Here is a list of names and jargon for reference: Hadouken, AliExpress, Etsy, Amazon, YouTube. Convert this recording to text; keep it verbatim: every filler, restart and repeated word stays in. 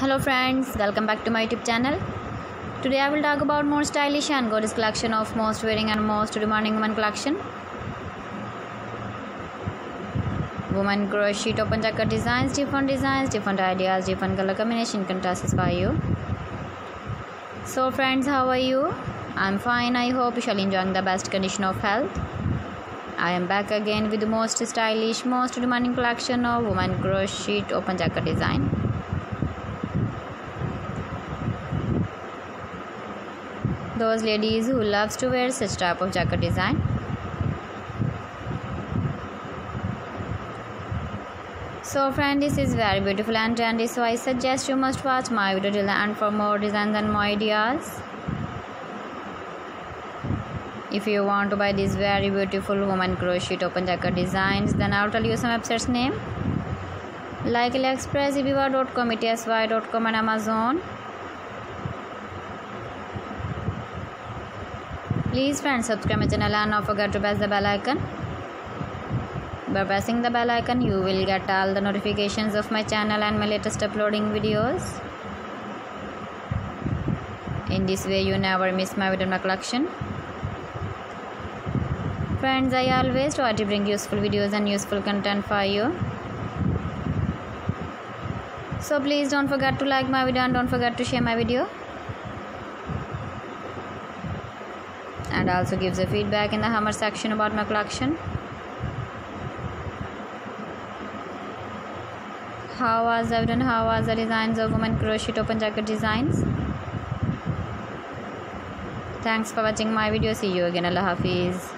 Hello friends, welcome back to my YouTube channel. Today I will talk about more stylish and gorgeous collection of most wearing and most demanding women collection. Women crochet top and jacket designs, different designs, different ideas, different color combination, contrasts for you. So friends, how are you? I'm fine. I hope you shall enjoy the best condition of health. I am back again with the most stylish, most demanding collection of women crochet top and jacket design. Those ladies who loves to wear such type of jacket design. So friend, this is very beautiful and trendy, so I suggest you must watch my video till the end for more designs and more ideas. If you want to buy these very beautiful woman crochet top and jacket designs, then I will tell you some websites name like AliExpress, ebiva dot com, etsy dot com and Amazon. Please friends, subscribe my channel and don't forget to press the bell icon. By pressing the bell icon, you will get all the notifications of my channel and my latest uploading videos. In this way, you never miss my video collection. Friends, I always try to bring useful videos and useful content for you. So please don't forget to like my video and don't forget to share my video. And also gives a feedback in the hammer section about my collection. How was the done? How was the designs of women crochet top and jacket designs? Thanks for watching my video. See you again. Allah Hafiz.